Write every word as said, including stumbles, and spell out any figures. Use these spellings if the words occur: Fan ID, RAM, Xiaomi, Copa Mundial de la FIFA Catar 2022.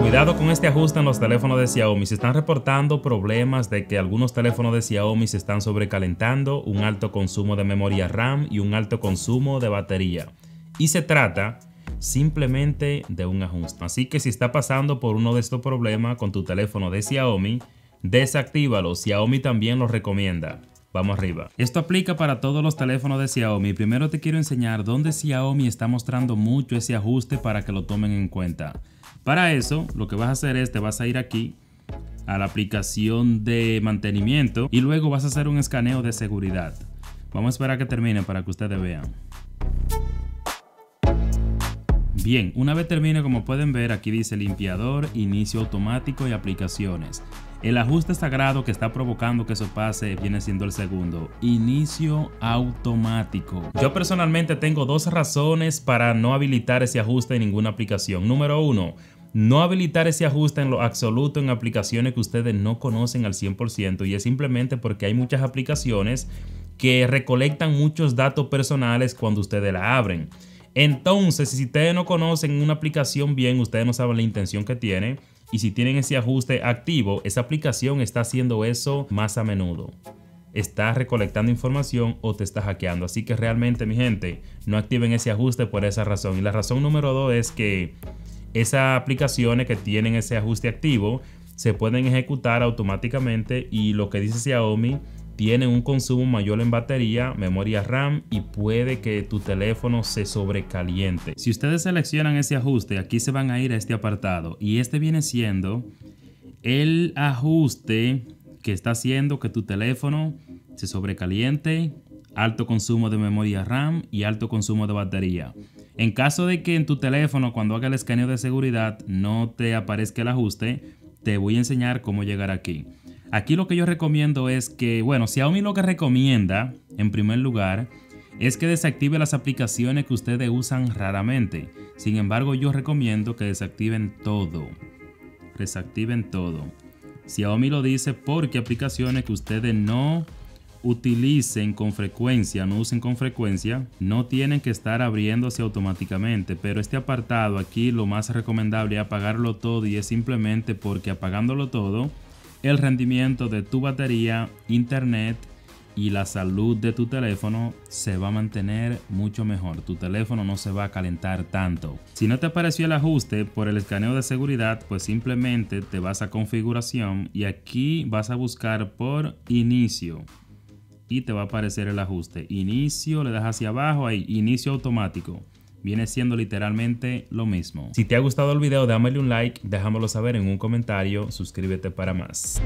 Cuidado con este ajuste en los teléfonos de Xiaomi. Se están reportando problemas de que algunos teléfonos de Xiaomi se están sobrecalentando, un alto consumo de memoria RAM y un alto consumo de batería. Y se trata simplemente de un ajuste. Así que si está pasando por uno de estos problemas con tu teléfono de Xiaomi, desactívalo. Xiaomi también lo recomienda. Vamos arriba. Esto aplica para todos los teléfonos de Xiaomi. Primero te quiero enseñar dónde Xiaomi está mostrando mucho ese ajuste para que lo tomen en cuenta. Para eso, lo que vas a hacer es, te vas a ir aquí a la aplicación de mantenimiento y luego vas a hacer un escaneo de seguridad. Vamos a esperar a que termine para que ustedes vean. Bien, una vez termine, como pueden ver, aquí dice limpiador, inicio automático y aplicaciones. El ajuste sagrado que está provocando que eso pase viene siendo el segundo, inicio automático. Yo personalmente tengo dos razones para no habilitar ese ajuste en ninguna aplicación. Número uno, no habilitar ese ajuste en lo absoluto en aplicaciones que ustedes no conocen al cien por ciento, y es simplemente porque hay muchas aplicaciones que recolectan muchos datos personales cuando ustedes la abren. Entonces, si ustedes no conocen una aplicación bien, ustedes no saben la intención que tiene, y si tienen ese ajuste activo, esa aplicación está haciendo eso más a menudo. Está recolectando información o te está hackeando. Así que realmente, mi gente, no activen ese ajuste por esa razón. Y la razón número dos es que esas aplicaciones que tienen ese ajuste activo se pueden ejecutar automáticamente, y lo que dice Xiaomi, tiene un consumo mayor en batería, memoria RAM, y puede que tu teléfono se sobrecaliente. Si ustedes seleccionan ese ajuste, aquí se van a ir a este apartado, y este viene siendo el ajuste que está haciendo que tu teléfono se sobrecaliente, alto consumo de memoria RAM y alto consumo de batería. En caso de que en tu teléfono, cuando haga el escaneo de seguridad, no te aparezca el ajuste, te voy a enseñar cómo llegar aquí. Aquí lo que yo recomiendo es que, bueno, Xiaomi lo que recomienda, en primer lugar, es que desactive las aplicaciones que ustedes usan raramente. Sin embargo, yo recomiendo que desactiven todo. Desactiven todo. Xiaomi lo dice porque aplicaciones que ustedes no utilicen con frecuencia, no usen con frecuencia, no tienen que estar abriéndose automáticamente. Pero este apartado aquí, lo más recomendable es apagarlo todo, y es simplemente porque apagándolo todo, el rendimiento de tu batería, internet y la salud de tu teléfono se va a mantener mucho mejor. Tu teléfono no se va a calentar tanto. Si no te apareció el ajuste por el escaneo de seguridad, pues simplemente te vas a configuración y aquí vas a buscar por inicio y te va a aparecer el ajuste. Inicio, le das hacia abajo, ahí, inicio automático. Viene siendo literalmente lo mismo. Si te ha gustado el video, dámele un like, déjamelo saber en un comentario, suscríbete para más.